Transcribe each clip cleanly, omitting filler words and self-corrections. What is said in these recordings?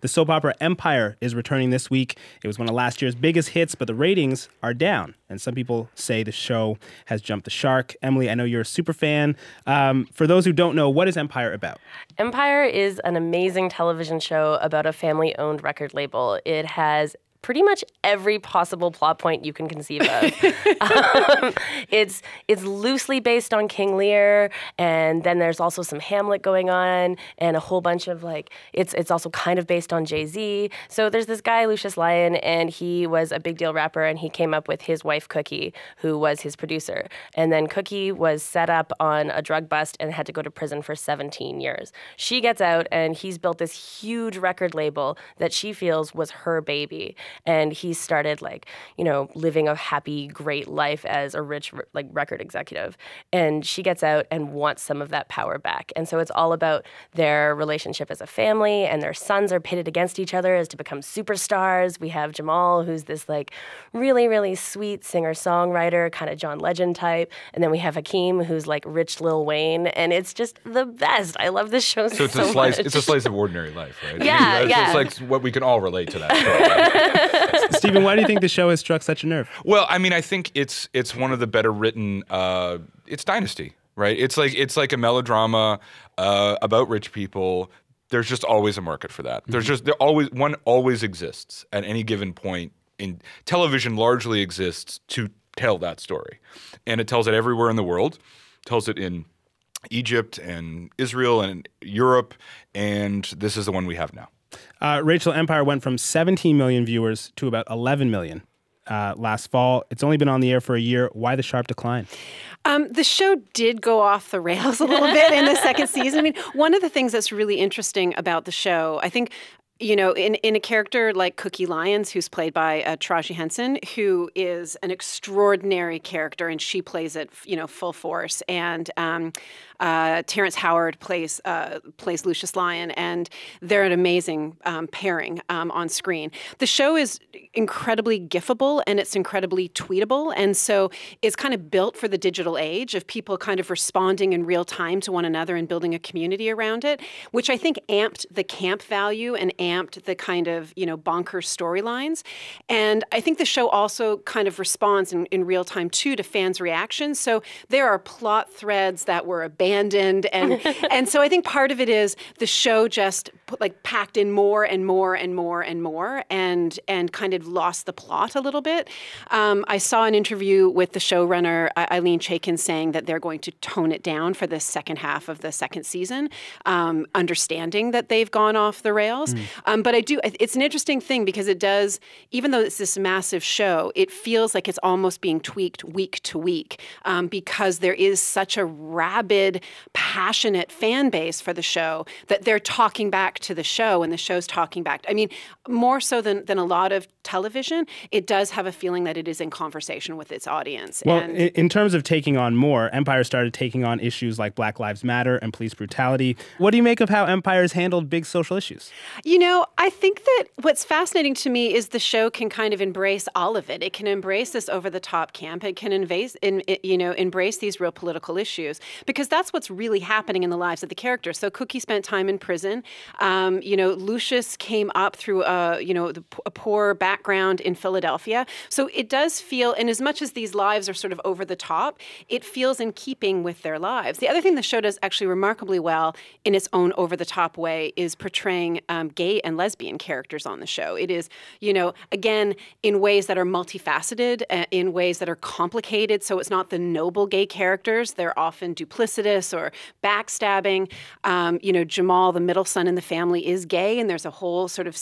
The soap opera Empire is returning this week. It was one of last year's biggest hits, but the ratings are down. And some people say the show has jumped the shark. Emily, I know you're a super fan. For those who don't know, what is Empire about? Empire is an amazing television show about a family-owned record label. It has pretty much every possible plot point you can conceive of. It's loosely based on King Lear, and then there's also some Hamlet going on, and a whole bunch of, like, it's also kind of based on Jay-Z. So there's this guy, Lucious Lyon, and he was a big deal rapper, and he came up with his wife, Cookie, who was his producer. And then Cookie was set up on a drug bust and had to go to prison for 17 years. She gets out, and he's built this huge record label that she feels was her baby. And he started, like, you know, living a happy, great life as a rich, like, record executive. And she gets out and wants some of that power back. And so it's all about their relationship as a family, and their sons are pitted against each other as to become superstars. We have Jamal, who's this, like, really, really sweet singer-songwriter, kind of John Legend type. And then we have Hakeem, who's, like, rich Lil Wayne. And it's just the best. I love this show so much. So it's a slice of ordinary life, right? Yeah, yeah. It's like what we can all relate to that. Stephen, why do you think the show has struck such a nerve? Well, I mean, I think it's one of the better written. It's Dynasty, right? It's like a melodrama about rich people. There's just always a market for that. There's just one always exists at any given point in television. Largely exists to tell that story, and it tells it everywhere in the world. Tells it in Egypt and Israel and Europe, and this is the one we have now. Rachel, Empire went from 17 million viewers to about 11 million last fall. It's only been on the air for a year. Why the sharp decline? The show did go off the rails a little bit in the second season. I mean, one of the things that's really interesting about the show, I think, you know, in a character like Cookie Lyons, who's played by Taraji Henson, who is an extraordinary character, and she plays it, you know, full force. And Terrence Howard plays Lucious Lyon, and they're an amazing pairing on screen. The show is incredibly gifable, and it's incredibly tweetable, and so it's kind of built for the digital age of people kind of responding in real time to one another and building a community around it, which I think amped the camp value and amped the kind of, you know, bonkers storylines. And I think the show also kind of responds in real time, too, to fans' reactions. So there are plot threads that were abandoned. And, and so I think part of it is the show just, like, packed in more and more and more and more and kind of lost the plot a little bit. I saw an interview with the showrunner, Eileen Chaikin, saying that they're going to tone it down for the second half of the second season, understanding that they've gone off the rails. But I do, it's an interesting thing because it does, even though it's this massive show, it feels like it's almost being tweaked week to week because there is such a rabid, passionate fan base for the show that they're talking back to the show and the show's talking back. I mean, more so than a lot of television, it does have a feeling that it is in conversation with its audience. Well, and in terms of taking on more, Empire started taking on issues like Black Lives Matter and police brutality. What do you make of how Empire's handled big social issues? You know, I think that what's fascinating to me is the show can kind of embrace all of it. It can embrace this over-the-top camp. It can embrace these real political issues because that's what's really happening in the lives of the characters. So Cookie spent time in prison. You know, Lucious came up through a poor background in Philadelphia. So it does feel, and as much as these lives are sort of over the top, it feels in keeping with their lives. The other thing the show does actually remarkably well in its own over-the-top way is portraying gay and lesbian characters on the show. It is, you know, again, in ways that are multifaceted, in ways that are complicated. So it's not the noble gay characters. They're often duplicitous or backstabbing. You know, Jamal, the middle son in the family, is gay, and there's a whole sort of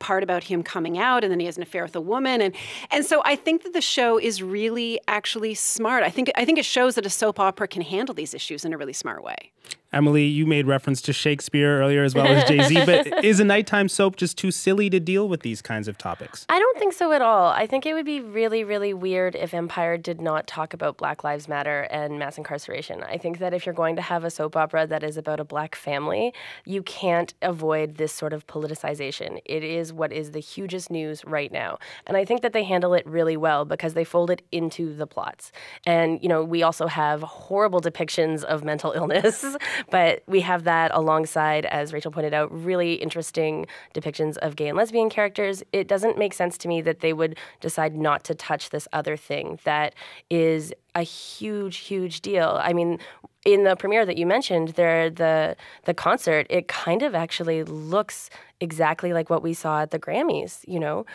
part about him coming out, and then he has an affair with a woman. And so I think that the show is really actually smart. I think it shows that a soap opera can handle these issues in a really smart way. Emily, you made reference to Shakespeare earlier as well as Jay-Z, but is a nighttime soap just too silly to deal with these kinds of topics? I don't think so at all. I think it would be really, really weird if Empire did not talk about Black Lives Matter and mass incarceration. I think that if you're going to have a soap opera that is about a black family, you can't avoid this sort of politicization. It is what is the hugest news right now. And I think that they handle it really well because they fold it into the plots. And, you know, we also have horrible depictions of mental illness But we have that alongside, as Rachel pointed out, really interesting depictions of gay and lesbian characters. It doesn't make sense to me that they would decide not to touch this other thing that is a huge, huge deal. I mean, in the premiere that you mentioned, there, the concert, it kind of actually looks exactly like what we saw at the Grammys, you know,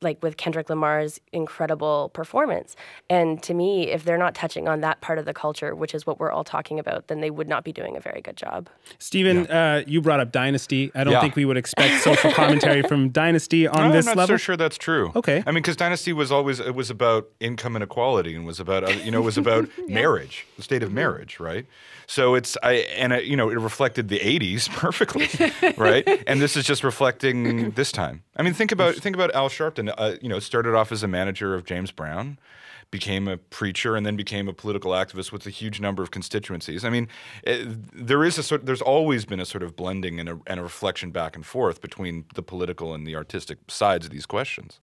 like with Kendrick Lamar's incredible performance. And to me, if they're not touching on that part of the culture, which is what we're all talking about, then they would not be doing a very good job. Stephen, yeah. You brought up Dynasty. I don't think we would expect social commentary from Dynasty on this level. I'm not so sure that's true. Okay. I mean, because Dynasty was always, it was about income inequality and was about, you know, it was about marriage, the state of marriage, right? So it's, you know, it reflected the 80s perfectly, right? And this is just reflecting this time. I mean, think about Al Sharpton. You know, started off as a manager of James Brown, became a preacher, and then became a political activist with a huge number of constituencies. I mean, there's always been a sort of blending and a reflection back and forth between the political and the artistic sides of these questions.